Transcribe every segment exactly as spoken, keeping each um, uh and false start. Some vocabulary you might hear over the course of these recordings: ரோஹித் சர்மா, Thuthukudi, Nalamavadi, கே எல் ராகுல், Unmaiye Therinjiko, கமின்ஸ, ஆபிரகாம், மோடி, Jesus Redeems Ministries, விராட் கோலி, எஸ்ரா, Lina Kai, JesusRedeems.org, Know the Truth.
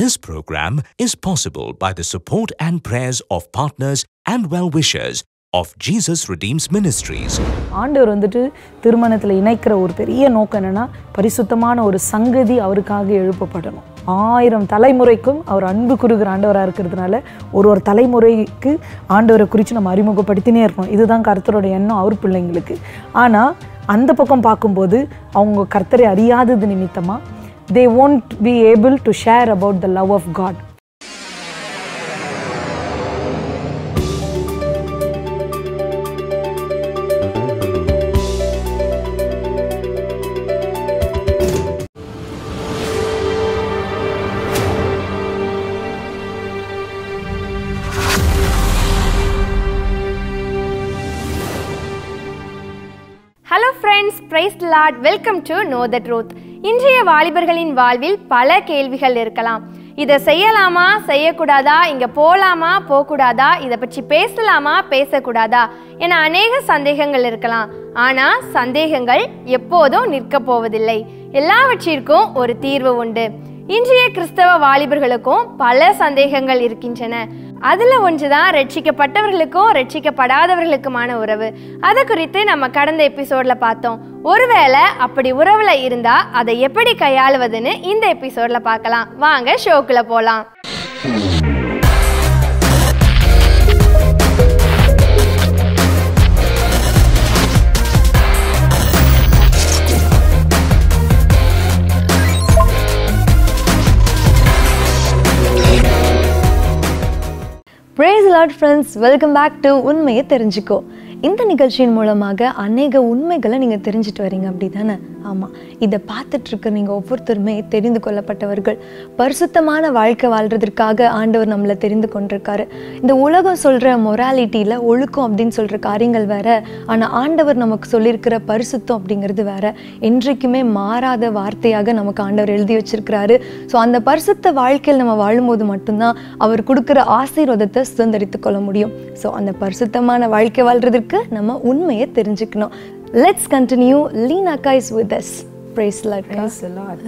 This program is possible by the support and prayers of partners and well-wishers of Jesus Redeems Ministries. ஆண்டவர் வந்துட்டு திருமணத்துல இணைக்கிற ஒரு பெரிய நோக்கம் என்னன்னா பரிசுத்தமான ஒரு சங்கதி அவருக்காக எழுப்பப்படணும். ஆயிரம் தலைமுறைக்கும் அவர் அன்பு கூறுகிற ஆண்டவரா இருக்கிறதுனால ஒரு ஒரு தலைமுறைக்கு ஆண்டவரை குறித்து நம்ம அறிமுகப்படுத்தினே இருக்கணும். இதுதான் கர்த்தரோட எண்ணம் அவர் பிள்ளைங்களுக்கு. ஆனா அந்த பக்கம் பாக்கும்போது அவங்க கர்த்தரை அறியாதது நிமித்தமா they won't be able to share about the love of God. Hello friends, praise the Lord. Welcome to Know the Truth. இன்றைய வாலிபர்களின் வாழ்வில் பல கேள்விகள் இருக்கலாம். இதை செய்யலாமா செய்யக்கூடாதா, இங்கே போகலாமா போகக்கூடாதா, இதை பற்றி பேசலாமா பேசக்கூடாதா என அநேக சந்தேகங்கள் இருக்கலாம். ஆனால் சந்தேகங்கள் எப்போதும் நிற்க போவதில்லை. எல்லாவற்றிற்கும் ஒரு தீர்வு உண்டு. இன்றைய கிறிஸ்தவ வாலிபர்களுக்கும் பல சந்தேகங்கள் இருக்கின்றன. அதில் ஒன்றுதான் ரட்சிக்கப்பட்டவர்களுக்கும் ரட்சிக்கப்படாதவர்களுக்குமான உறவு. அதை குறித்து நம்ம கடந்த எபிசோடில் பார்த்தோம். ஒருவேளை அப்படி உறவில் இருந்தால் அதை எப்படி கையாளுவதுன்னு இந்த எபிசோடில் பார்க்கலாம். வாங்க ஷோக்குள்ளே போகலாம். Praise the Lord friends, welcome back to Unmaiye Therinjiko. இந்த நிகழ்ச்சியின் மூலமாக அநேக உண்மைகளை நீங்கள் தெரிஞ்சுட்டு வரீங்க, அப்படி தானே? ஆமாம், இதை பார்த்துட்ருக்க நீங்கள் ஒவ்வொருத்தருமே தெரிந்து கொள்ளப்பட்டவர்கள். பரிசுத்தமான வாழ்க்கை வாழ்கிறதுக்காக ஆண்டவர் நம்மளை தெரிந்து கொண்டிருக்காரு. இந்த உலகம் சொல்கிற மொராலிட்டியில் ஒழுக்கம் அப்படின்னு சொல்கிற காரியங்கள் வேறு, ஆனால் ஆண்டவர் நமக்கு சொல்லியிருக்கிற பரிசுத்தம் அப்படிங்கிறது வேறு. என்றைக்குமே மாறாத வார்த்தையாக நமக்கு ஆண்டவர் எழுதி வச்சிருக்கிறாரு. ஸோ அந்த பரிசுத்த வாழ்க்கையில் நம்ம வாழும்போது மட்டும்தான் அவர் கொடுக்குற ஆசீர்வாதத்தை சுதந்திரித்து கொள்ள முடியும். ஸோ அந்த பரிசுத்தமான வாழ்க்கை வாழ்கிறதுக்கு நம்ம உண்மையை தெரிஞ்சுக்கணும். Let's continue. Lina Kai is with us. Praise the Lord. Praise the Lord.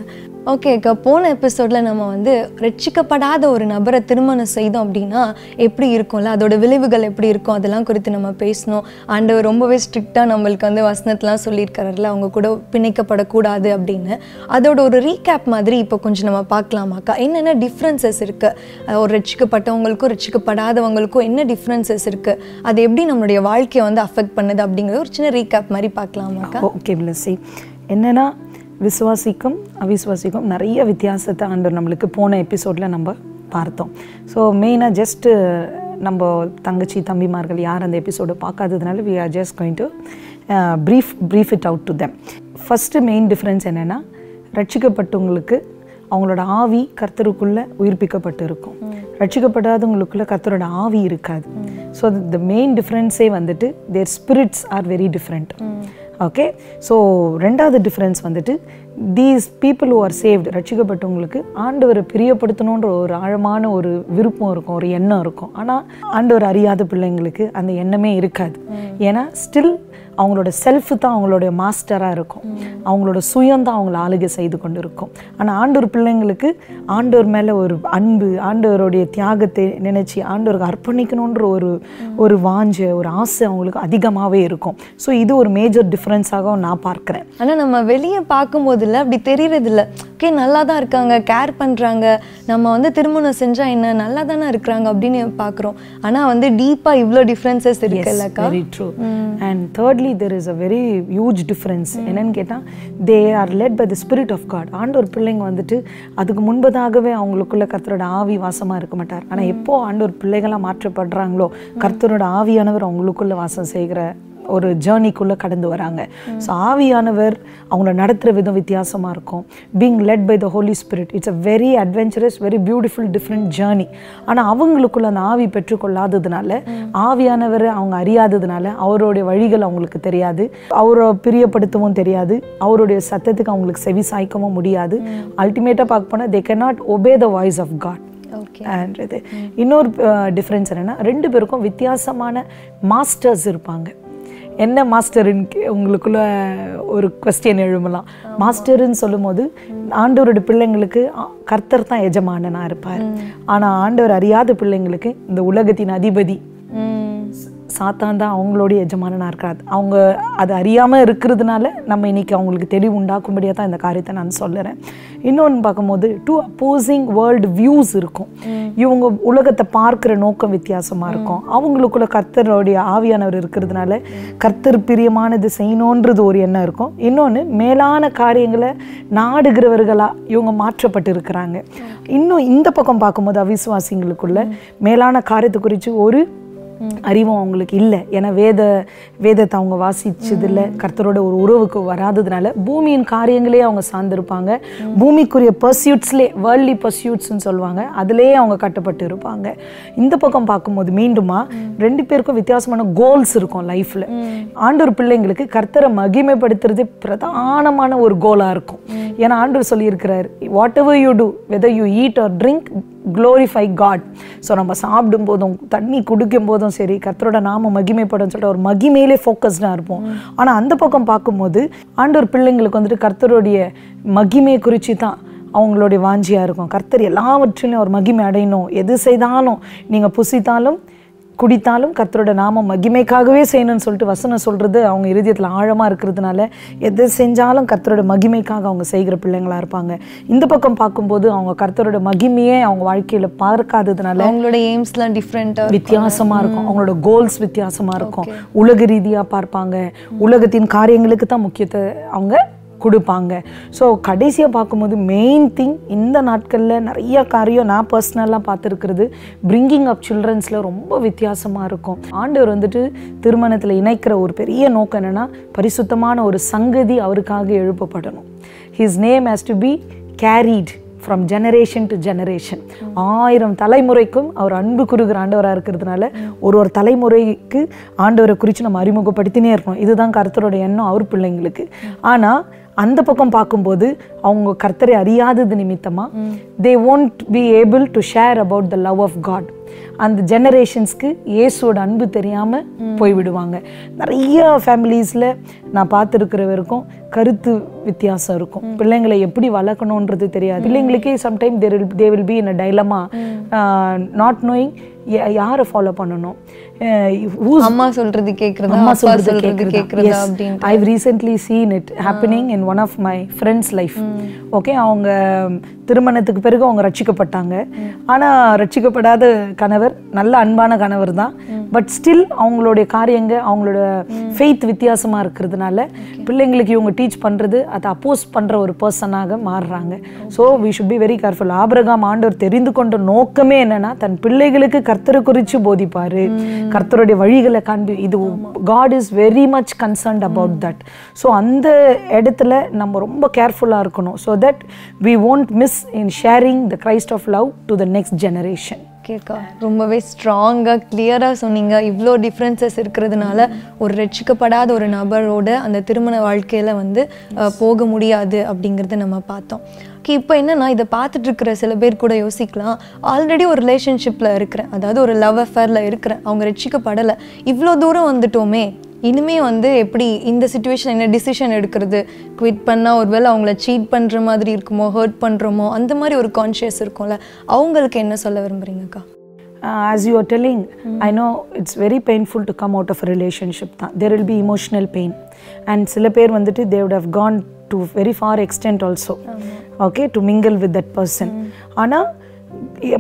Okay அக்கா, போன எபிசோடில் நம்ம வந்து ரட்சிக்கப்படாத ஒரு நபரை திருமணம் செய்தோம் அப்படின்னா எப்படி இருக்கும்ல, அதோட விளைவுகள் எப்படி இருக்கும், அதெல்லாம் குறித்து நம்ம பேசணும். ஆண்டவர் ரொம்பவே ஸ்ட்ரிக்டாக நம்மளுக்கு வந்து வசனத்தெலாம் சொல்லியிருக்காருல்ல, அவங்க கூட பிணைக்கப்படக்கூடாது அப்படின்னு. அதோட ஒரு ரீகேப் மாதிரி இப்போ கொஞ்சம் நம்ம பார்க்கலாமாக்கா, என்னென்ன டிஃப்ரென்சஸ் இருக்குது, ஒரு ரட்சிக்கப்பட்டவங்களுக்கும் ரட்சிக்கப்படாதவங்களுக்கும் என்ன டிஃப்ரென்சஸ் இருக்குது, அது எப்படி நம்மளுடைய வாழ்க்கையை வந்து அஃபெக்ட் பண்ணுது அப்படிங்கிறது ஒரு சின்ன ரீகேப் மாதிரி பார்க்கலாமாக்கா? ஓகே பிளஸி, என்னென்னா விசுவாசிக்கும் அவிசுவாசிக்கும் நிறைய வித்தியாசத்தை ஆண்டவர் நம்மளுக்கு போன எபிசோடில் நம்ம பார்த்தோம். ஸோ மெயினாக ஜஸ்ட்டு நம்ம தங்கச்சி தம்பிமார்கள் யார் அந்த எபிசோடு பார்க்காததுனால we are just going to brief brief it out to them. First main difference என்னென்னா, ரட்சிக்கப்பட்டவங்களுக்கு அவங்களோட ஆவி கர்த்தருக்குள்ளே உயிர்ப்பிக்கப்பட்டு இருக்கும். ரட்சிக்கப்படாதவங்களுக்குள்ளே கர்த்தரோட ஆவி இருக்காது. ஸோ த மெயின் டிஃப்ரென்ஸே வந்துட்டு their spirits are very different. Okay, so ரெண்டாவது டிஃப்ரென்ஸ் வந்துட்டு these people who are saved, ரட்சிக்கப்பட்டவங்களுக்கு ஆண்டவரை பிரியப்படுத்தணுன்ற ஒரு ஆழமான ஒரு விருப்பம் இருக்கும், ஒரு எண்ணம் இருக்கும். ஆனால் ஆண்டவர் அறியாத பிள்ளைங்களுக்கு அந்த எண்ணமே இருக்காது. ஏன்னா ஸ்டில் அவங்களோட செல்ஃபு தான் அவங்களுடைய மாஸ்டராக இருக்கும், அவங்களோட சுயந்தான் அவங்கள ஆளுகை செய்து கொண்டு இருக்கும். ஆனால் ஆண்டவர் பிள்ளைங்களுக்கு ஆண்டவர் மேலே ஒரு அன்பு, ஆண்டவருடைய தியாகத்தை நினச்சி ஆண்டவருக்கு அர்ப்பணிக்கணுன்ற ஒரு ஒரு வாஞ்சை, ஒரு ஆசை அவங்களுக்கு அதிகமாகவே இருக்கும். ஸோ இது ஒரு மேஜர் டிஃப்ரென்ஸாக நான் பார்க்குறேன். ஆனால் நம்ம வெளியே பார்க்கும்போது இல்லை, அப்படி தெரியறதில்லை. ஓகே, நல்லா தான் இருக்காங்க, கேர் பண்ணுறாங்க, நம்ம வந்து திருமணம் செஞ்சால் என்ன நல்லா தானே இருக்கிறாங்க அப்படின்னு பார்க்குறோம். ஆனால் வந்து டீப்பாக இவ்வளோ டிஃப்ரென்சஸ் இருக்குல்லக்கா? Very true. And thirdly there is a very huge difference. என்னன்னு கேட்டால் they are led by the spirit of God. ஆண்டவர் பிள்ளைங்க வந்துட்டு அதுக்கு முன்பதாகவே அவங்களுக்குள்ள கர்த்தரோட ஆவி வாசமாக இருக்க மாட்டார். ஆனால் எப்போ ஆண்டவர் பிள்ளைகளாக மாற்றப்படுறாங்களோ கர்த்தரோட ஆவியானவர் அவங்களுக்குள்ள வாசம் செய்கிற ஒரு ஜேர்னிக்குள்ளே கடந்து வராங்க. ஸோ ஆவியானவர் அவங்கள நடத்துகிற விதம் வித்தியாசமாக இருக்கும். Being led by the Holy Spirit it's a very adventurous, very beautiful different journey. ஆனால் அவங்களுக்குள்ள அந்த ஆவி பெற்றுக்கொள்ளாததுனால, ஆவியானவர் அவங்க அறியாததுனால அவருடைய வழிகள் அவங்களுக்கு தெரியாது, அவரை பிரியப்படுத்தவும் தெரியாது, அவருடைய சத்தத்துக்கு அவங்களுக்கு செவி சாய்க்கவும் முடியாது. அல்டிமேட்டாக பார்க்க போனால் they can not obey the voice of God. அன்றது இன்னொரு டிஃப்ரென்ஸ் என்னென்னா, ரெண்டு பேருக்கும் வித்தியாசமான மாஸ்டர்ஸ் இருப்பாங்க. என்ன மாஸ்டருன்னு உங்களுக்குள்ள ஒரு கொஸ்டின் எழுமலாம். மாஸ்டருன்னு சொல்லும்போது ஆண்டவரோட பிள்ளைங்களுக்கு கர்த்தர் தான் எஜமானனாக இருப்பார். ஆனால் ஆண்டவர் அறியாத பிள்ளைங்களுக்கு இந்த உலகத்தின் அதிபதி சாத்தான் தான் அவங்களுடைய எஜமானனாக இருக்காது. அவங்க அது அறியாமல் இருக்கிறதுனால நம்ம இன்னைக்கு அவங்களுக்கு தெளிவு உண்டாக்கும்படியாக தான் இந்த காரியத்தை நான் சொல்லுறேன். இன்னொன்று பார்க்கும்போது டூ அப்போசிங் வேர்ல்டு வியூஸ் இருக்கும். இவங்க உலகத்தை பார்க்குற நோக்கம் வித்தியாசமாக இருக்கும். அவங்களுக்குள்ள கர்த்தருடைய ஆவியானவர் இருக்கிறதுனால கர்த்தர் பிரியமானது செய்யணுன்றது ஒரு எண்ணம் இருக்கும். இன்னொன்று மேலான காரியங்களை நாடுகிறவர்களாக இவங்க மாற்றப்பட்டு இருக்கிறாங்க. இன்னும் இந்த பக்கம் பார்க்கும்போது அவிசுவாசிங்களுக்குள்ள மேலான காரியத்தை குறித்து ஒரு அறிவும் அவங்களுக்கு இல்லை. ஏன்னா வேத வேதத்தை அவங்க வாசிச்சதில்லை, கர்த்தரோட ஒரு உறவுக்கு வராததுனால பூமியின் காரியங்களே அவங்க சார்ந்திருப்பாங்க. பூமிக்குரிய பர்சியூட்ஸ்லேயே, வேர்ல்ட்லி பர்சியூட்ஸ்ன்னு சொல்லுவாங்க, அதுலேயே அவங்க கட்டப்பட்டு இருப்பாங்க. இந்த பக்கம் பார்க்கும்போது மீண்டுமா ரெண்டு பேருக்கும் வித்தியாசமான கோல்ஸ் இருக்கும் லைஃப்பில். ஆண்டவர் பிள்ளைங்களுக்கு கர்த்தரை மகிமைப்படுத்துறது பிரதானமான ஒரு கோலாக இருக்கும். ஏன்னா ஆண்டவர் சொல்லியிருக்கிறார், whatever you do, whether you eat or drink, glorify God. So நம்ம சாப்பிடும் போதும் தண்ணி குடிக்கும் போதும் சரி கர்த்தரோட நாம மகிமைப்படும் சொல்லிட்டு ஒரு மகிமையிலே ஃபோக்கஸ்டாக இருப்போம். ஆனால் அந்த பக்கம் பார்க்கும்போது ஆண்டவர் பிள்ளைங்களுக்கு வந்துட்டு கர்த்தருடைய மகிமையை குறித்து தான் அவங்களுடைய வாஞ்சியாக இருக்கும். கர்த்தர் எல்லாவற்றிலையும் ஒரு மகிமை அடையணும், எது செய்தாலும் நீங்கள் புசித்தாலும் குடித்தாலும் கர்த்தரோட நாம மகிமைக்காகவே செய்யணும்னு சொல்லிட்டு வசனம் சொல்கிறது அவங்க இருதயத்தில் ஆழமாக இருக்கிறதுனால எதை செஞ்சாலும் கர்த்தரோட மகிமைக்காக அவங்க செய்கிற பிள்ளைங்களாக இருப்பாங்க. இந்த பக்கம் பார்க்கும்போது அவங்க கர்த்தரோட மகிமையே அவங்க வாழ்க்கையில் பார்க்காததுனால அவங்களோட எய்ம்ஸ்லாம் டிஃப்ரெண்ட்டாக வித்தியாசமாக இருக்கும். அவங்களோட கோல்ஸ் வித்தியாசமாக இருக்கும். உலக ரீதியாக பார்ப்பாங்க. உலகத்தின் காரியங்களுக்கு தான் முக்கியத்தை அவங்க கொடுப்பாங்க. ஸோ கடைசியாக பார்க்கும்போது மெயின் திங் இந்த நாட்களில் நிறைய காரியம் நான் பர்சனலாக பார்த்துருக்கிறது பிரிங்கிங் அப் சில்ட்ரன்ஸில் ரொம்ப வித்தியாசமாக இருக்கும். ஆண்டவர் வந்துட்டு திருமணத்தில் இணைக்கிற ஒரு பெரிய நோக்கம் என்னென்னா பரிசுத்தமான ஒரு சங்கதி அவருக்காக எழுப்பப்படணும். His name has to be carried from generation to generation. ஆயிரம் தலைமுறைக்கும் அவர் அன்பு குறுகிற ஆண்டவராக இருக்கிறதுனால ஒரு ஒரு தலைமுறைக்கு ஆண்டவரை குறித்து நம்ம அறிமுகப்படுத்தினே இருக்கணும். இதுதான் கர்த்தரோட எண்ணம் அவர் பிள்ளைங்களுக்கு. ஆனால் அந்த பக்கம் பார்க்கும்போது அவங்க கர்த்தரை அறியாதது நிமித்தமாக தே won't be able to share about the love of God. அந்த ஜெனரேஷன்ஸ்க்கு இயேசுவோட அன்பு தெரியாமல் போய்விடுவாங்க. நிறைய ஃபேமிலிஸில் நான் பார்த்துருக்கிற வரைக்கும் கருத்து வித்தியாசம் இருக்கும். பிள்ளைங்களை எப்படி வளர்க்கணுன்றது தெரியாது. பிள்ளைங்களுக்கே sometime there will they will be in a dilemma, not knowing யாரை ஃபாலோ பண்ணணும். அம்மா சொல்றது கேட்குறது, அம்மா சொல்றது கேட்குறது அப்படின்னு I have recently seen it happening in one of my friends life. Okay, அவங்க திருமணத்துக்கு பிறகு அவங்க ரட்சிக்கப்பட்டாங்க. ஆனால் ரட்சிக்கப்படாத கணவர் நல்ல அன்பான கணவர் தான். பட் ஸ்டில் அவங்களுடைய காரியங்க அவங்களோட ஃபெய்த் வித்தியாசமாக இருக்கிறதுனால பிள்ளைங்களுக்கு இவங்க டீச் பண்ணுறது அதை அப்போஸ் பண்ணுற ஒரு பர்சனாக மாறுறாங்க. So we should be very careful. ஆபிரகாம் ஆண்டவர் தெரிந்து கொண்ட நோக்கமே என்னென்னா தன் பிள்ளைகளுக்கு கர்த்தரை குறித்து போதிப்பார், கர்த்தருடைய வழிகளை காண்பி. இது God is very much concerned about that. So அந்த இடத்துல நம்ம ரொம்ப கேர்ஃபுல்லாக இருக்கணும். So that we won't miss in sharing the Christ of love to the next generation. கேட்கா ரொம்பவே ஸ்ட்ராங்காக கிளியராக சொன்னீங்க. இவ்வளோ டிஃப்ரென்சஸ் இருக்கிறதுனால ஒரு ரட்சிக்கப்படாத ஒரு நபரோட அந்த திருமண வாழ்க்கையில் வந்து போக முடியாது அப்படிங்கிறத நம்ம பார்த்தோம். இப்போ என்னன்னா இதை பார்த்துட்டு இருக்கிற சில பேர் கூட யோசிக்கலாம், ஆல்ரெடி ஒரு ரிலேஷன்ஷிப்பில் இருக்கிறேன், அதாவது ஒரு லவ் அஃபேரில் இருக்கிறேன், அவங்க ரட்சிக்கப்படலை, இவ்வளோ தூரம் வந்துட்டோமே, இனிமேல் வந்து எப்படி இந்த சுச்சுவேஷன் என்ன டிசிஷன் எடுக்கிறது, குவிட் பண்ணால் ஒருவேளை அவங்கள சீட் பண்ணுற மாதிரி இருக்குமோ, ஹர்ட் பண்ணுறோமோ, அந்த மாதிரி ஒரு கான்ஷியஸ் இருக்கும்ல, அவங்களுக்கு என்ன சொல்ல விரும்புகிறீங்கக்கா? As you are telling I know it's very painful to come out of relationship தான். There will be emotional pain and சில பேர் வந்துட்டு they would have gone to very far extent also, okay, to mingle with that person. ஆனால்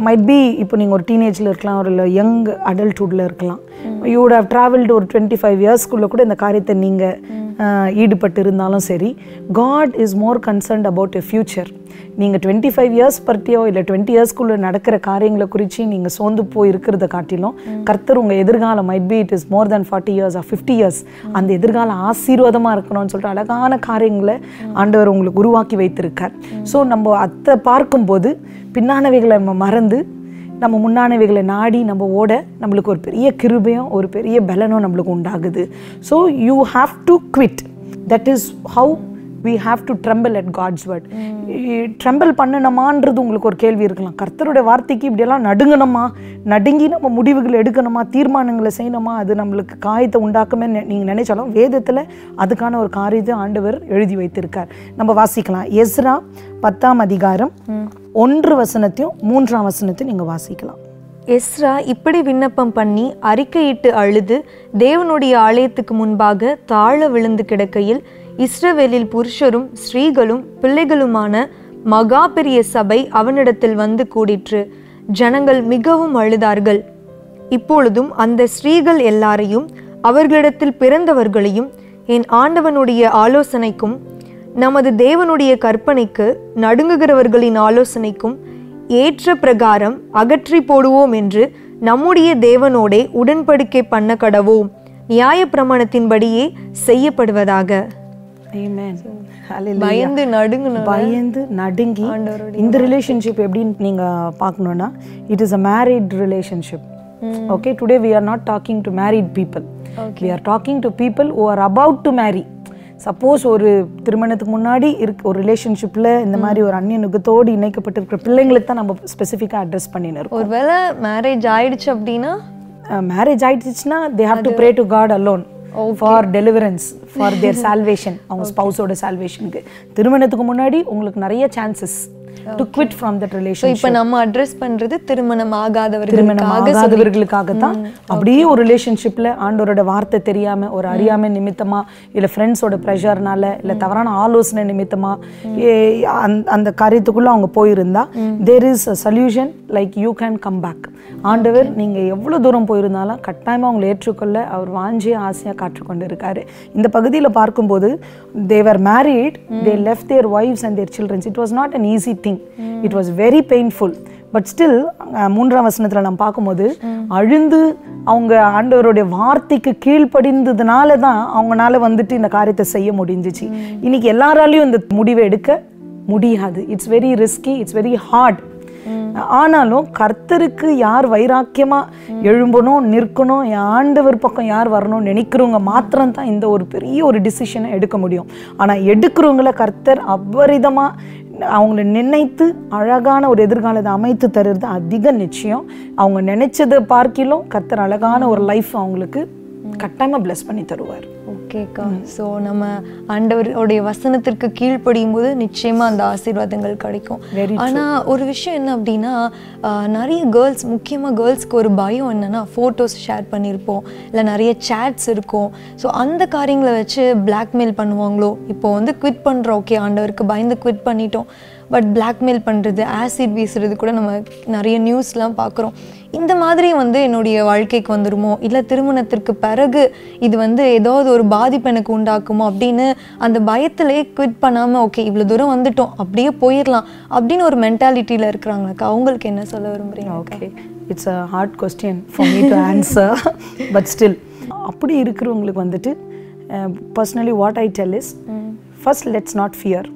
might be இப்போ நீங்கள் ஒரு டீனேஜில் இருக்கலாம், ஒரு யங் அடல்ட்ஹுட்டில் இருக்கலாம், யூ வுட் ஹவ் ட்ராவல்டு ஒரு டுவெண்ட்டி ஃபைவ் இயர்ஸ்க்குள்ளே கூட இந்த காரியத்தை நீங்கள் ஈடுபட்டு இருந்தாலும் சரி, God is more concerned about a future. நீங்கள் டுவெண்ட்டி ஃபைவ் இயர்ஸ் பற்றியோ இல்லை டுவெண்ட்டி இயர்ஸ்க்குள்ளே நடக்கிற காரியங்களை குறித்து நீங்கள் சோர்ந்து போய் இருக்கிறத காட்டிலும் கர்த்தர் உங்கள் எதிர்காலம் might be it is more than forty years or fifty years அந்த எதிர்காலம் ஆசீர்வாதமாக இருக்கணும்னு சொல்லிட்டு அழகான காரியங்களை ஆண்டவர் உங்களுக்கு உருவாக்கி வைத்திருக்கார். ஸோ நம்ம அதை பார்க்கும்போது பின்னானவைகளை நம்ம மறந்து நம்ம முன்னானவைகளை நாடி நம்ம ஓட நம்மளுக்கு ஒரு பெரிய கிருபையும் ஒரு பெரிய பலனும் நம்மளுக்கு உண்டாகுது. So you have to quit. That is how we have to tremble at God's word. Tremble பண்ணணுமான்றது உங்களுக்கு ஒரு கேள்வி இருக்கலாம். கர்த்தருடைய வார்த்தைக்கு இப்படி எல்லாம் நடுங்கணுமா, நடுங்கி நம்ம முடிவுகளை எடுக்கணுமா, தீர்மானங்களை செய்யணுமா, அது நம்மளுக்கு காயத்தை உண்டாக்குமே நீங்க நினைச்சாலும் வேதத்துல அதுக்கான ஒரு காரியத்தை ஆண்டவர் எழுதி வைத்திருக்கார். நம்ம வாசிக்கலாம். எஸ்ரா பத்தாம் அதிகாரம் ஒன்று வசனத்தையும் மூன்றாம் வசனத்தையும் நீங்க வாசிக்கலாம். எஸ்ரா இப்படி விண்ணப்பம் பண்ணி அறிக்கையிட்டு அழுது தேவனுடைய ஆலயத்துக்கு முன்பாக தாழ விழுந்து கிடக்கையில் இஸ்ரவேலில் புருஷரும் ஸ்ரீகளும் பிள்ளைகளுமான மகா பெரிய சபை அவனிடத்தில் வந்து கூடிற்று. ஜனங்கள் மிகவும் அழுதார்கள். இப்பொழுதும் அந்த ஸ்ரீகள் எல்லாரையும் அவர்களிடத்தில் பிறந்தவர்களையும் என் ஆண்டவனுடைய ஆலோசனைக்கும் நமது தேவனுடைய கற்பனைக்கு நடுங்குகிறவர்களின் ஆலோசனைக்கும் ஏற்ற பிரகாரம் அகற்றி போடுவோம் என்று நம்முடைய தேவனோடே உடன்படிக்கை பண்ண கடவோம். நியாய பிரமாணத்தின்படியே செய்யப்படுவதாக. பயந்து நடுங்கணும், பயந்து நடுங்கி இந்த ரிலேஷன்ஷிப் எப்படின்னு நீங்க பார்க்கணும்னா it is a married relationship. Okay, today we are not talking to married people, we are talking to people who are about to marry. Suppose ஒரு திருமணத்துக்கு முன்னாடி இருக்க ஒரு ரிலேஷன்ஷிப்பில் இந்த மாதிரி ஒரு அந்நிய நுகத்தோடு இணைக்கப்பட்டிருக்கிற பிள்ளைங்களுக்கு தான் நம்ம ஸ்பெசிஃபிக்காக அட்ரெஸ் பண்ணின்னு இருக்கோம். ஒருவேளை மேரேஜ் ஆயிடுச்சு அப்படின்னா, மேரேஜ் ஆயிடுச்சுன்னா they have to pray to God alone for deliverance, for their salvation, அவங்க ஸ்பவுஸோட சால்வேஷனுக்கு. திருமணத்துக்கு முன்னாடி உங்களுக்கு நிறைய chances to quit from that relationship. இப்போ நம்ம அட்ரஸ் பண்றது திருமணம் ஆகாதவர்களுக்காக, திருமணம் ஆகாதவர்களுக்காக தான். அப்படியே ஒரு ரிலேஷன்ஷிப்ல ஆண்டவரோட வார்த்தை தெரியாம, ஒரு அறியாமை நிமித்தமா, இல்ல ஃப்ரெண்ட்ஸோட பிரஷர்னால, இல்ல தவறான ஆலோசனை நிமித்தமா அந்த காரியத்துக்குள்ள அவங்க போயிருந்தா there is a solution, like you can come back. ஆண்டவர் நீங்க எவ்வளவு தூரம் போயிருந்தாலும் கட்டாயமா அவங்களை ஏற்றுக்கொள்ள அவர் வாஞ்சிய ஆசையா காற்றுக்கொண்டு இருக்காரு. இந்த பகுதியில பார்க்கும்போது they were married, they left their wives and their children. It was not an easy thing. Mm. It was very painful, but still மூன்றாம் வசனத்துல நம்ம பாக்கும்போது அழுந்து அவங்க ஆண்டவருடைய வார்த்தைக்கு கீழ்ப்படிந்ததுனால தான் அவங்களால வந்துட்டு இந்த காரியத்தை செய்ய முடிஞ்சிச்சு. இன்னைக்கு எல்லாராலையும் இந்த முடிவை எடுக்க முடியாது. It's very risky, it's very hard. ஆனாலும் கர்த்தருக்கு யார் வைராக்கியமா எழும்பணும், நிற்கணும், ஆண்டவர் பக்கம் யார் வரணும்னு நினைக்கிறவங்க மாத்திரம் தான் இந்த ஒரு பெரிய ஒரு டிசிஷனை எடுக்க முடியும். ஆனா எடுக்கிறவங்கள கர்த்தர் அபரிதமா அவங்கள நினைத்து அழகான ஒரு எதிர்காலத்தை அமைத்து தருவது அதிக நிச்சயம். அவங்க நினைச்சதை பார்க்கிலும் கர்த்தர் அழகான ஒரு லைஃப் அவங்களுக்கு கட்டாயமாக பிளஸ் பண்ணி தருவார். ஓகேக்கா, ஸோ நம்ம ஆண்டவருடைய வசனத்திற்கு கீழ்ப்படியும் போது நிச்சயமாக அந்த ஆசீர்வாதங்கள் கிடைக்கும். ஆனால் ஒரு விஷயம் என்ன அப்படின்னா, நிறைய கேர்ள்ஸ், முக்கியமாக கேர்ள்ஸ்க்கு ஒரு பயம் என்னென்னா, ஃபோட்டோஸ் ஷேர் பண்ணியிருப்போம், இல்லை நிறைய சேட்ஸ் இருக்கும். ஸோ அந்த காரியங்களை வச்சு பிளாக்மெயில் பண்ணுவாங்களோ. இப்போ வந்து குவிட் பண்ணுறோம், ஓகே, ஆண்டவருக்கு பயந்து குவிட் பண்ணிட்டோம், பட் பிளாக்மெயில் பண்ணுறது, ஆசிட் வீசுறது கூட நம்ம நிறைய நியூஸ்லாம் பார்க்குறோம். இந்த மாதிரி வந்து என்னுடைய வாழ்க்கைக்கு வந்துடுமோ, இல்லை திருமணத்திற்கு பிறகு இது வந்து ஏதாவது ஒரு பாதிப்பு எனக்கு உண்டாக்குமோ அப்படின்னு அந்த பயத்திலே குவிட் பண்ணாமல், ஓகே இவ்வளோ தூரம் வந்துட்டோம் அப்படியே போயிடலாம் அப்படின்னு ஒரு மென்டாலிட்டியில் இருக்கிறாங்கக்கா, அவங்களுக்கு என்ன சொல்ல விரும்புகிறீங்க? Okay, it's a hard question for me to answer, but still அப்படி இருக்கிறவங்களுக்கு வந்துட்டு personally what I tell is first let's not fear.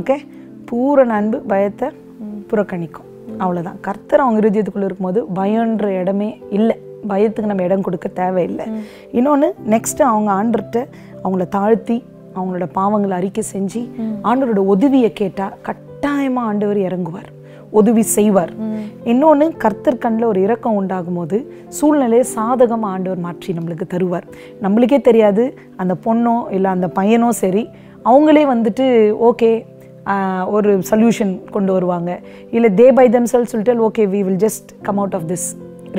Okay, பூரண அன்பு பயத்தை புறக்கணிக்கும், அவ்வளோதான். கர்த்தர் அவங்க இருதயத்துக்குள்ளே இருக்கும்போது பயன்ற இடமே இல்லை, பயத்துக்கு நம்ம இடம் கொடுக்க தேவையில்லை. இன்னொன்று, நெக்ஸ்ட்டு அவங்க ஆண்டர்கிட்ட அவங்கள தாழ்த்தி அவங்களோட பாவங்களை அறிக்கை செஞ்சு ஆண்டரோட உதவியை கேட்டால் கட்டாயமாக ஆண்டவர் இறங்குவார், உதவி செய்வார். இன்னொன்று, கர்த்தர் கண்ணில் ஒரு இரக்கம் உண்டாகும் போது சூழ்நிலையை சாதகமாக ஆண்டவர் மாற்றி நம்மளுக்கு தருவார். நம்மளுக்கே தெரியாது, அந்த பொண்ணோ இல்லை அந்த பையனோ சரி, அவங்களே வந்துட்டு ஓகே ஒரு சொல்யூஷன் கொண்டு வருவாங்க, இல்லை they by themselves will tell okay we will just come out of this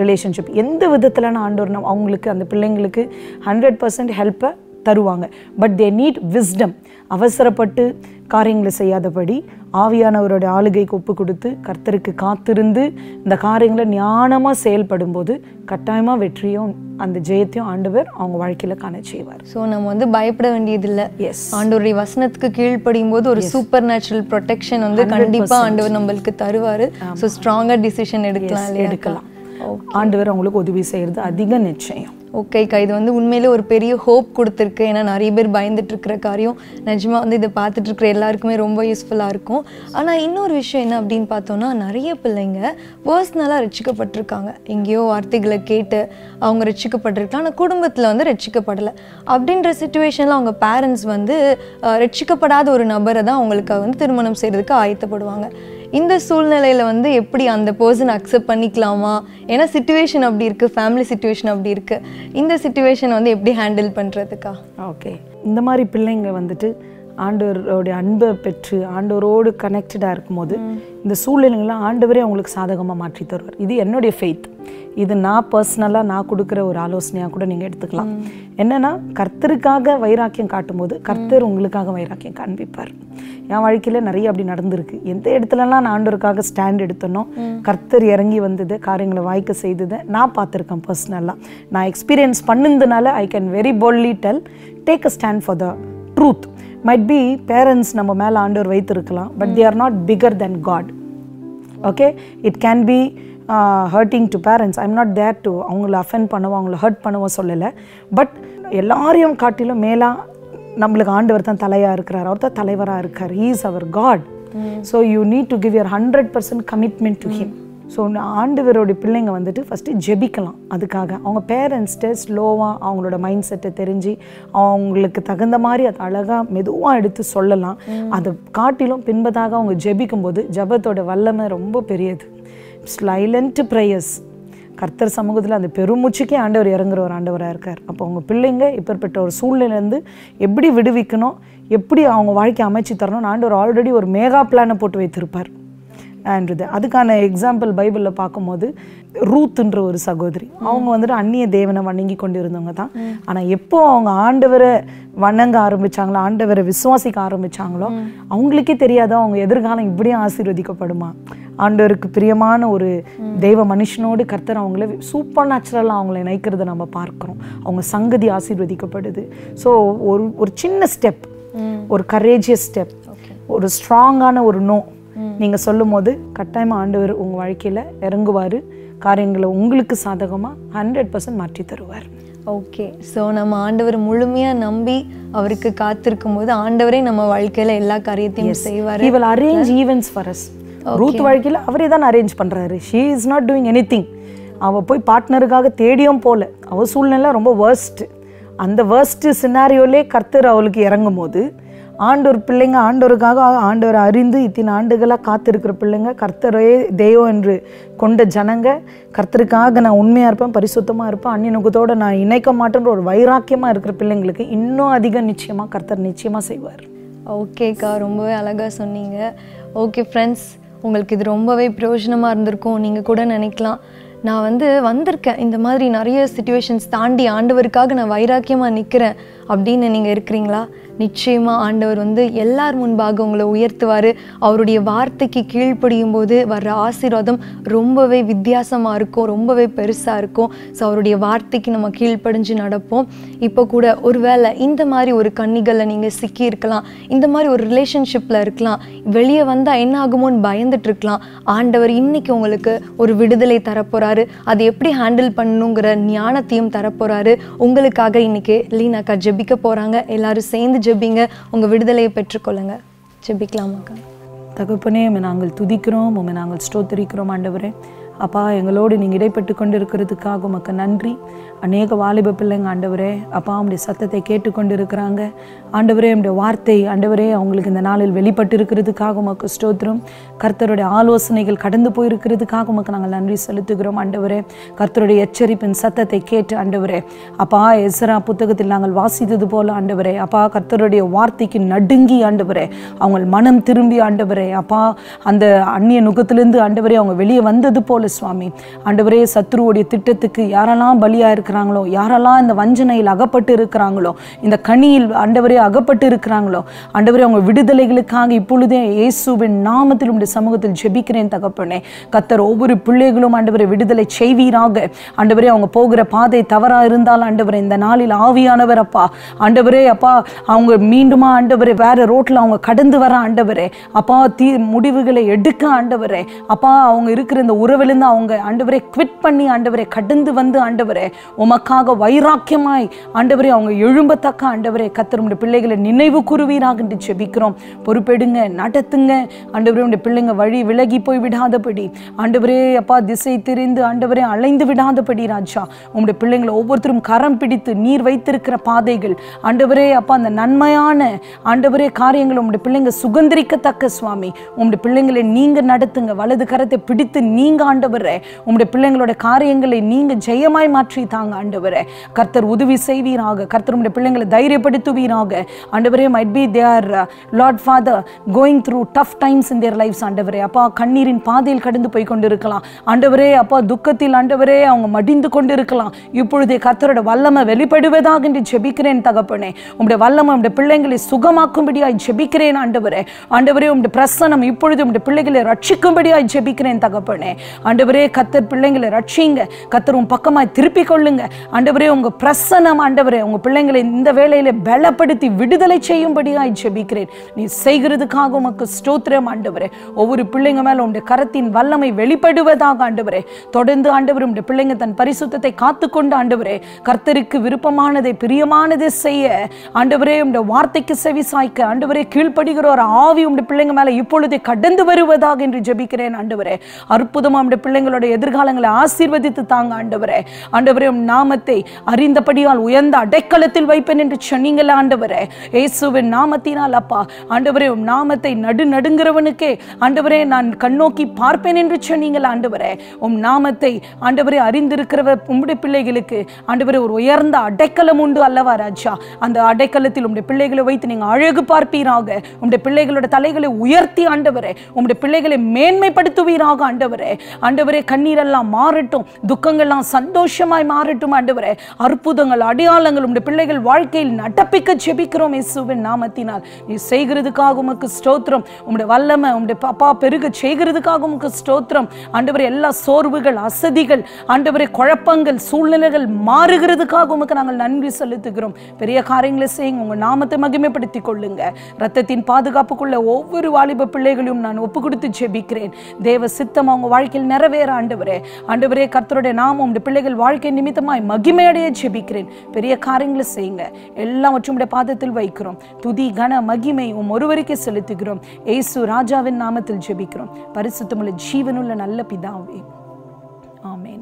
relationship. எந்த விதத்திலான ஆண்டவர் அவங்களுக்கு, அந்த பிள்ளைங்களுக்கு ஹண்ட்ரட் பர்சன்ட் ஹெல்ப்பை தருவாங்க. But they need wisdom. அவசரப்பட்டு காரியங்களை செய்யாதபடி ஆவியானவரோட ஆளுகைக்கு ஒப்பு கொடுத்து கர்த்தருக்கு காத்திருந்து இந்த காரியங்களை ஞானமாக செயல்படும் போது கட்டாயமாக வெற்றியும் அந்த ஜெயத்தையும் ஆண்டவர் அவங்க வாழ்க்கையில் காண செய்வார். ஸோ நம்ம வந்து பயப்பட வேண்டியதில்லை. எஸ், ஆண்டவருடைய வசனத்துக்கு கீழ்ப்படியும் போது ஒரு சூப்பர் நேச்சுரல் ப்ரொடெக்ஷன் வந்து கண்டிப்பாக ஆண்டவர் நம்மளுக்கு தருவார். ஸோ ஸ்ட்ராங்காக டிசிஷன் எடுக்கலாம் எடுக்கலாம் ஆண்டவர் அவங்களுக்கு உதவி செய்கிறது அதிக நிச்சயம். ஓகேக்கா, இது வந்து உண்மையிலே ஒரு பெரிய ஹோப் கொடுத்துருக்கு. ஏன்னா நிறைய பேர் பயந்துட்டு இருக்கிற காரியம் நிஜமாக வந்து இதை பார்த்துட்டு இருக்கிற எல்லாருக்குமே ரொம்ப யூஸ்ஃபுல்லாக இருக்கும். ஆனால் இன்னொரு விஷயம் என்ன அப்படின்னு பார்த்தோன்னா, நிறைய பிள்ளைங்க பர்சனலாக ரசிக்கப்பட்டிருக்காங்க, எங்கேயோ வார்த்தைகளை கேட்டு அவங்க ரசிக்கப்பட்டிருக்கலாம், ஆனால் குடும்பத்தில் வந்து ரசிக்கப்படலை. அப்படின்ற சுச்சுவேஷனில் அவங்க பேரண்ட்ஸ் வந்து ரசிக்கப்படாத ஒரு நபரை தான் அவங்களுக்கு வந்து திருமணம் செய்கிறதுக்கு ஆயத்தப்படுவாங்க. இந்த சூழ்நிலையில் வந்து எப்படி அந்த பர்சனை அக்செப்ட் பண்ணிக்கலாமா? ஏன்னா சிச்சுவேஷன் அப்படி இருக்குது, ஃபேமிலி சிச்சுவேஷன் அப்படி இருக்குது. இந்த சிச்சுவேஷனை வந்து எப்படி ஹேண்டில் பண்ணுறதுக்கா? ஓகே, இந்த மாதிரி பிள்ளைங்க வந்துட்டு ஆண்டவரோடைய அன்பை பெற்று ஆண்டவரோடு கனெக்டடாக இருக்கும்போது இந்த சூழ்நிலைகள்லாம் ஆண்டவரே அவங்களுக்கு சாதகமாக மாற்றி தருவார். இது என்னுடைய ஃபெய்த். இது நான் பர்சனலாக நான் கொடுக்குற ஒரு ஆலோசனையாக கூட நீங்கள் எடுத்துக்கலாம். என்னென்னா, கர்த்தருக்காக வைராக்கியம் காட்டும்போது கர்த்தர் உங்களுக்காக வைராக்கியம் காண்பிப்பார். என் வாழ்க்கையில் நிறைய அப்படி நடந்திருக்கு. எந்த இடத்துலலாம் நான் ஆண்டவருக்காக ஸ்டாண்ட் எடுத்தனோ, கர்த்தர் இறங்கி வந்தது, காரியங்களை வாய்க்க செய்ததை நான் பார்த்துருக்கேன். பர்சனலாக நான் எக்ஸ்பீரியன்ஸ் பண்ணதுனால I can very boldly tell, take a stand for the truth. Might be parents நம்ம மேலே ஆண்டவர் வைத்திருக்கலாம், but they are not bigger than God. Okay, it can be hurting to parents. I am not there to அவங்கள offend பண்ணவோ அவங்கள hurt பண்ணவோ சொல்லலை. But எல்லாரையும் காட்டிலும் மேலாக நம்மளுக்கு ஆண்டவர் தான் தலையாக இருக்கிறார், அவர் தான் தலைவராக இருக்கார். He is our God. So you need to give your hundred percent commitment to him. So ஆண்டவரோடைய பிள்ளைங்க வந்துட்டு ஃபஸ்ட்டு ஜெபிக்கலாம். அதுக்காக அவங்க பேரண்ட்ஸ்கிட்ட ஸ்லோவாக அவங்களோட மைண்ட் செட்டை தெரிஞ்சு அவங்களுக்கு தகுந்த மாதிரி அது அழகாக மெதுவாக எடுத்து சொல்லலாம். அதை காட்டிலும் பின்பதாக அவங்க ஜெபிக்கும்போது ஜெபத்தோட வல்லமை ரொம்ப பெரியது. சைலண்ட் ப்ரேயர்ஸ், கர்த்தர் சமூகத்தில் அந்த பெருமூச்சுக்கே ஆண்டவர் இறங்குற ஒரு ஆண்டவராக இருக்கார். அப்போ அவங்க பிள்ளைங்க இப்பேற்பட்ட ஒரு சூழ்நிலையிலேருந்து எப்படி விடுவிக்கணும், எப்படி அவங்க வாழ்க்கை அமைச்சு தரணும்னு ஆண்டவர் ஆல்ரெடி ஒரு மேகா பிளானை போட்டு வைத்திருப்பார். அண்ட் அதுக்கான எக்ஸாம்பிள் பைபிளில் பார்க்கும்போது ரூத்ன்ற ஒரு சகோதரி, அவங்க வந்துட்டு அந்நிய தேவனை வணங்கி கொண்டு இருந்தவங்க தான். ஆனால் எப்போ அவங்க ஆண்டவரை வணங்க ஆரம்பித்தாங்களோ, ஆண்டவரை விசுவாசிக்க ஆரம்பித்தாங்களோ, அவங்களுக்கே தெரியாதோ அவங்க எதிர்காலம் இப்படியே ஆசீர்வதிக்கப்படுமா. ஆண்டவருக்கு பிரியமான ஒரு தெய்வ மனுஷனோடு கர்த்தர் அவங்கள சூப்பர் நேச்சுரலாக அவங்கள நினைக்கிறத நம்ம பார்க்குறோம். அவங்க சங்கதி ஆசீர்வதிக்கப்படுது. ஸோ ஒரு ஒரு சின்ன ஸ்டெப், ஒரு கரேஜியஸ் ஸ்டெப், ஒரு ஸ்ட்ராங்கான ஒரு நோ நீங்கள் சொல்லும் போது கட்டாயமாக ஆண்டவர் உங்கள் வாழ்க்கையில் இறங்குவார். காரியங்களை உங்களுக்கு சாதகமாக ஹண்ட்ரட் பர்சன்ட் மாற்றி தருவார். ஓகே, ஸோ நம்ம ஆண்டவர் முழுமையாக நம்பி அவருக்கு காத்திருக்கும் போது ஆண்டவரே நம்ம வாழ்க்கையில் எல்லா காரியத்தையும் செய்வார். இவள் arrange events for us. Ruth வாழ்க்கையில் அவரே தான் அரேஞ்ச் பண்ணுறாரு. She is not doing anything. அவள் போய் பார்ட்னருக்காக தேடியும் போல. அவள் சூழ்நிலை ரொம்ப வேர்ஸ்ட்டு. அந்த வேர்ஸ்ட்டு சினாரியோலே கர்த்தர் அவளுக்கு இறங்கும் போது ஆண்டோர் பிள்ளைங்க ஆண்டோருக்காக ஆண்டோரை அறிந்து இத்தனை ஆண்டுகளாக காத்திருக்கிற பிள்ளைங்க, கர்த்தரே தெய்வம் என்று கொண்ட ஜனங்க, கர்த்தருக்காக நான் உண்மையாக இருப்பேன், பரிசுத்தமாக இருப்பேன், அந்நியனுக்கத்தோடு நான் இணைக்க மாட்டேன்ற ஒரு வைராக்கியமாக இருக்கிற பிள்ளைங்களுக்கு இன்னும் அதிக நிச்சயமாக கர்த்தர் நிச்சயமாக செய்வார். ஓகேக்கா, ரொம்பவே அழகாக சொன்னீங்க. ஓகே ஃப்ரெண்ட்ஸ், உங்களுக்கு இது ரொம்பவே பிரயோஜனமாக இருந்திருக்கும். நீங்கள் கூட நினைக்கலாம், நான் வந்து வந்திருக்கேன், இந்த மாதிரி நிறைய சிச்சுவேஷன்ஸ் தாண்டி ஆண்டவருக்காக நான் வைராக்கியமாக நிற்கிறேன் அப்படின்னு நீங்கள் இருக்கிறீங்களா? நிச்சயமாக ஆண்டவர் வந்து எல்லார் முன்பாக உங்களை உயர்த்துவார். அவருடைய வார்த்தைக்கு கீழ்ப்படியும் போது வர்ற ஆசீர்வாதம் ரொம்பவே வித்தியாசமாக இருக்கும், ரொம்பவே பெருசாக இருக்கும். ஸோ அவருடைய வார்த்தைக்கு நம்ம கீழ்ப்படிஞ்சு நடப்போம். இப்போ கூட ஒரு வேளை இந்த மாதிரி ஒரு கன்னிகளில் நீங்கள் சிக்கியிருக்கலாம், இந்த மாதிரி ஒரு ரிலேஷன்ஷிப்பில் இருக்கலாம், வெளியே வந்தால் என்ன ஆகுமோன்னு பயந்துட்டுருக்கலாம். ஆண்டவர் இன்றைக்கி உங்களுக்கு ஒரு விடுதலை தரப்போகிறாரு, அதை எப்படி ஹேண்டில் பண்ணணுங்கிற ஞானத்தையும் தரப்போகிறாரு. உங்களுக்காக இன்றைக்கி லீனாக்கா ஜெபிக்க போகிறாங்க. எல்லோரும் சேர்ந்து ஜெபிங்க, உங்க விடுதலையை பெற்றுக்கொள்ளுங்க. ஜெபிக்கலாமாக்கா? தகப்பனே, உம்மை நாங்கள் துதிக்கிறோம், உம்மை நாங்கள் ஸ்தோத்திரிக்கிறோம். ஆண்டவரே அப்பா, எங்களோடு நீங்கள் இடைப்பட்டு கொண்டு இருக்கிறதுக்காக உமக்கு நன்றி. அநேக வாலிப பிள்ளைங்க ஆண்டவரே அப்பா அவனுடைய சத்தத்தை கேட்டுக்கொண்டு இருக்கிறாங்க. ஆண்டவரே என்னுடைய வார்த்தை ஆண்டவரே அவங்களுக்கு இந்த நாளில் வெளிப்பட்டு இருக்கிறதுக்காக உமக்கு ஸ்தோத்திரம். கர்த்தருடைய ஆலோசனைகள் கடந்து போயிருக்கிறதுக்காக உமக்கு நாங்கள் நன்றி செலுத்துகிறோம். ஆண்டவரே கர்த்தருடைய எச்சரிப்பின் சத்தத்தை கேட்டு ஆண்டவரே அப்பா எஸ்ரா புத்தகத்தில் நாங்கள் வாசித்தது போல ஆண்டவரே அப்பா கர்த்தருடைய வார்த்தைக்கு நடுங்கி ஆண்டவரே அவங்க மனம் திரும்பி ஆண்டவரே அப்பா அந்த அந்நிய நுகத்திலிருந்து ஆண்டவரே அவங்க வெளியே வந்தது போல சுவாமி ஆண்டவரே சத்ருவோடைய திட்டத்துக்கு யாரெல்லாம் பலியா இருக்கிறாங்களோ, யாரெல்லாம் இந்த வஞ்சனையில் அகப்பட்டு இருக்கிறாங்களோ, இந்த கனியில் ஆண்டவரே அகப்பட்டு இருக்கிறாங்களோ ஆண்டவரே அவங்க விடுதலைகளுக்காக இப்பொழுதே இயேசுவின் நாமத்தில் உடைய சமூகத்தில் ஜெபிக்கிறேன் தகப்பனே. கர்த்தர் ஒவ்வொரு பிள்ளைகளும் ஆண்டவரே விடுதலை செய்வீராக. ஆண்டவரே அவங்க போகிற பாதை தவறா இருந்தால் ஆண்டவரே இந்த நாளில் ஆவியானவர் அப்பா ஆண்டவரே அப்பா அவங்க மீண்டுமா ஆண்டவரே வேற ரோட்ல அவங்க கடந்து வர ஆண்டவரே அப்பா தீ முடிவுகளை எடுக்க ஆண்டவரே அப்பா அவங்க இருக்கிற இந்த உறவிலிருந்து அவங்க ஆண்டவரே குவிட் பண்ணி ஆண்டவரே கடந்து வந்து ஆண்டவரே உமக்காக வைராக்கியமாய் ஆண்டவரே அவங்க எழும்பத்தக்க ஆண்டவரே கர்த்தருடைய பிள்ளைகளை நினைவு கூறுவீராக என்று ஜெபிக்கிறோம். பொறுப்பெடுங்க, நடத்துங்க ஆண்டவரே. உடைய பிள்ளைங்க வழி விலகி போய் விடாதபடி ஆண்டவரே அப்பா திசை தெரிந்து ஆண்டவரே அலைந்து விடாதபடி ராஜா உங்களுடைய பிள்ளைங்களை ஒவ்வொருத்தரும் கரம் பிடித்து நீர் வைத்திருக்கிற பாதைகள் ஆண்டவரே அப்பா அந்த நன்மையான ஆண்டவரே காரியங்களை உங்களுடைய பிள்ளைங்க சுகந்தரிக்கத்தக்க சுவாமி உங்களுடைய பிள்ளைங்களை நீங்க நடத்துங்க. வலது கரத்தை பிடித்து நீங்க ஆண்டவரே உங்களுடைய பிள்ளைங்களோட காரியங்களை நீங்க ஜெயமாய் மாற்றி தாங்க ஆண்டவரே. கர்த்தர் உதவி செய்வீராக, கர்த்தர் உங்களுடைய பிள்ளைங்களை தைரியப்படுத்துவீராக ஆண்டவரே. Might be they are Lord Father going through tough times in their lives ஆண்டவரே அப்பா கண்ணீரின் பாதையில் கடந்து போய் கொண்டிருக்கலாம் ஆண்டவரே அப்பா துக்கத்தில் ஆண்டவரே அவங்க மடிந்து கொண்டு இருக்கலாம். இப்பொழுதே கர்த்தரோட வல்லமை வெளிப்படுவதாக என்று ஜெபிக்கிறேன் தகப்பனே. உங்களுடைய வல்லமை உங்களுடைய பிள்ளைங்களை சுகமாக்கும்படியாய் ஜெபிக்கிறேன் ஆண்டவரே. ஆண்டவரே உங்களுடைய பிரசனம் இப்பொழுது உங்களுடைய பிள்ளைகளை ரட்சிக்கும்படியாய் ஜெபிக்கிறேன் தகப்பனே. ஆண்டவரே கர்த்தர் பிள்ளைங்களை ரட்சிங்க, கர்த்தர் உன் பக்கமாய் திருப்பி கொள்ளுங்க ஆண்டவரே. உங்க பிரசனம் ஆண்டவரே உங்க பிள்ளைங்களை இந்த வேளையில பலப்படுத்தி விடுதலை செய்யும்படியாய் ஜெபிக்கிறேன். நீ செய்கிறதுக்காக உமக்கு ஸ்தோத்திரம் ஆண்டவரே. ஒவ்வொரு பிள்ளைங்க மேல உங்களுடைய கரத்தின் வல்லமை வெளிப்படுவதாக ஆண்டவரே. தொடர்ந்து ஆண்டவர் உங்களுடைய பிள்ளைங்க தன் பரிசுத்தத்தை காத்துக்கொண்டு ஆண்டவரே கர்த்தருக்கு விருப்பமானதை பிரியமானதை செய்ய ஆண்டவரே உங்களுடைய வார்த்தைக்கு செவி சாய்க்க ஆண்டவரே கீழ்ப்படுகிற ஒரு ஆவி உங்களுடைய பிள்ளைங்க மேல இப்பொழுதே கடந்து வருவதாக என்று ஜெபிக்கிறேன் ஆண்டவரே. அற்புதமா உங்களுடைய பிள்ளைங்களோட எதிர்காலங்களை ஆசீர்வதித்து தாங்க ஆண்டவரே. ஆண்டவரே நாமத்தை அறிந்தபடியால் உயர்ந்த அடைக்கலத்தில் வைப்பேன் என்று சொன்னீங்களா ஆண்டவரே. இயேசுவின் நாமத்தினால் அப்பா ஆண்டவரே நாமத்தை நடு நடுங்கிறவனுக்கே ஆண்டவரே நான் கண்ணோக்கி பார்ப்பேன் என்று சொன்னீங்களா ஆண்டவரே. உம் நாமத்தை ஆண்டவரே அறிந்திருக்கிறவ உம்முடைய பிள்ளைகளுக்கு ஆண்டவரே ஒரு உயர்ந்த அடைக்கலம் உண்டு அல்லவா ராஜா. அந்த அடைக்கலத்தில் உம்முடைய பிள்ளைகளை வைத்து நீங்க அழகு பார்ப்பீராக, உம்முடைய பிள்ளைகளோட தலைகளை உயர்த்தி ஆண்டவரே உம்முடைய பிள்ளைகளை மேன்மைப்படுத்துவீராக ஆண்டவரே. ஆண்டவரே கண்ணீரெல்லாம் மாறட்டும், துக்கங்கள்லாம் சந்தோஷமாய் மாறட்டும் ஆண்டவரே. அற்புதங்கள் அடையாளங்கள் உம்முடைய பிள்ளைகள் வாழ்க்கையில் நடப்பிக்க ஜெபிக்கிறோம் இயேசுவின் நாமத்தினால். நீ செய்கிறதுக்காக உமக்கு ஸ்தோத்திரம். உம்முடைய வல்லமை உம்முடைய பாப்பா பெருக செய்கிறதுக்காக உமக்கு ஸ்தோத்திரம் ஆண்டவரே. எல்லா சோர்வுகள் அசதிகள் ஆண்டவரே குழப்பங்கள் சூழ்நிலைகள் மாறுகிறதுக்காக உமக்கு நாங்கள் நன்றி செலுத்துகிறோம். பெரிய காரியங்களை செய்யுங்க, உங்க நாமத்தை மகிமைப்படுத்திக் கொள்ளுங்க. ரத்தத்தின் பாதுகாப்புக்குள்ள ஒவ்வொரு வாலிப பிள்ளைகளையும் நான் ஒப்பு கொடுத்து ஜெபிக்கிறேன். தேவ சித்தம் அவங்க வாழ்க்கையில் நிறைவேற ஆண்டவரே. ஆண்டவரே கர்த்தருடைய நாமம் உங்களுடைய பிள்ளைகள் வாழ்க்கை நிமித்தமாய் மகிமையடைய ஜெபிக்கிறேன். பெரிய காரியங்களை செய்யுங்க. எல்லாவற்றும் உடைய பாதத்தில் வைக்கிறோம். துதி கன மகிமை உம் ஒருவருக்கே செலுத்துகிறோம். ஏசு ராஜாவின் நாமத்தில் ஜெபிக்கிறோம் பரிசுத்தமுள்ள ஜீவனுள்ள நல்ல பிதாவே. ஆமென்.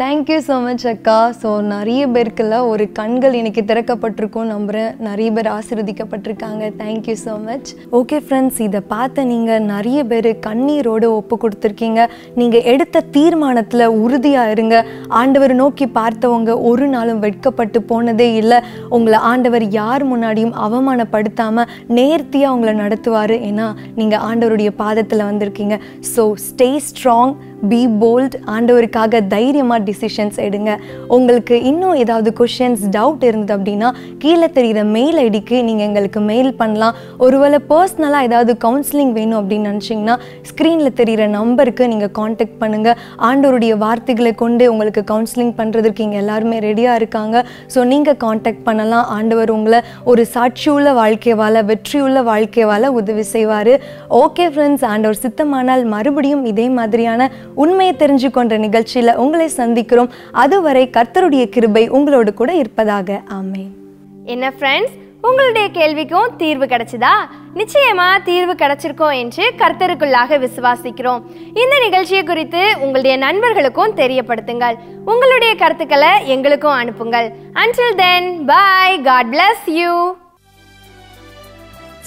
தேங்க்யூ ஸோ மச் அக்கா. ஸோ நிறைய பேருக்கெல்லாம் ஒரு கண்கள் இன்றைக்கி திறக்கப்பட்டிருக்கும் நம்புகிறேன். நிறைய பேர் ஆசீர்வதிக்கப்பட்டிருக்காங்க. Thank you so much. Okay friends, இதை பார்த்து நீங்கள் நிறைய பேர் கண்ணீரோடு ஒப்பு கொடுத்துருக்கீங்க. நீங்கள் எடுத்த தீர்மானத்தில் உறுதியாக இருங்க. ஆண்டவர் நோக்கி பார்த்தவங்க ஒரு நாளும் வெட்கப்பட்டு போனதே இல்லை. உங்களை ஆண்டவர் யார் முன்னாடியும் அவமானப்படுத்தாமல் நேர்த்தியாக உங்களை நடத்துவார். ஏன்னா நீங்கள் ஆண்டவருடைய பாதத்தில் வந்திருக்கீங்க. So stay strong, be bold. ஆண்டவருக்காக தைரியமாக டிசிஷன்ஸ் எடுங்க. உங்களுக்கு இன்னும் ஏதாவது கொஷின்ஸ் டவுட் இருந்தது அப்படின்னா கீழே தெரிகிற மெயில் ஐடிக்கு நீங்கள் எங்களுக்கு மெயில் பண்ணலாம். ஒருவேளை பர்சனலாக ஏதாவது கவுன்சிலிங் வேணும் அப்படின்னு நினச்சிங்கன்னா ஸ்க்ரீனில் தெரிகிற நம்பருக்கு நீங்கள் காண்டாக்ட் பண்ணுங்கள். ஆண்டவருடைய வார்த்தைகளை கொண்டு உங்களுக்கு கவுன்சிலிங் பண்ணுறதுக்கு இங்கே எல்லாருமே ரெடியாக இருக்காங்க. ஸோ நீங்கள் காண்டாக்ட் பண்ணலாம். ஆண்டவர் உங்களை ஒரு சாட்சியுள்ள வாழ்க்கையால் வெற்றியுள்ள வாழ்க்கையால் உதவி செய்வார். ஓகே ஃப்ரெண்ட்ஸ், ஆண்டவர் சித்தமானால் மறுபடியும் இதே மாதிரியான உண்மையை தெரிஞ்சுக்கொண்ட நிகழ்ச்சியில் உங்களை சந்திக்கிறோம். அதுவரை கர்த்தருடைய கிருபை உங்களோடு கூட இருப்பதாக. ஆமென். என்ன ஃப்ரெண்ட்ஸ், உங்களுடைய கேள்விக்கும் தீர்வு கிடைச்சதா? நிச்சயமா தீர்வு கிடைச்சிருக்கோம் என்று கர்த்தருக்குள்ளாக விசுவாசிக்கிறோம். இந்த நிகழ்ச்சியை குறித்து உங்களுடைய நண்பர்களுக்கும் தெரியப்படுத்துங்கள். உங்களுடைய கருத்துக்களை எங்களுக்கும் அனுப்புங்கள். Until then, bye. God bless you.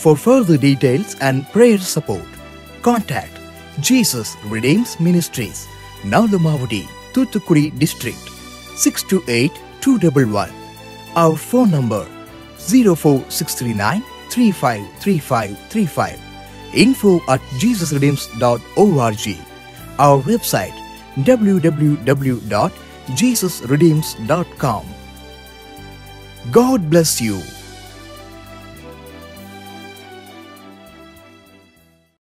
For further details and prayer support, contact Jesus Redeems Ministries, Nalamavadi, Thuthukudi District, six two eight two one one. Our phone number zero four six three nine three five three five three five. info at jesus redeems dot org. Our website w w w dot jesus redeems dot com. God bless you.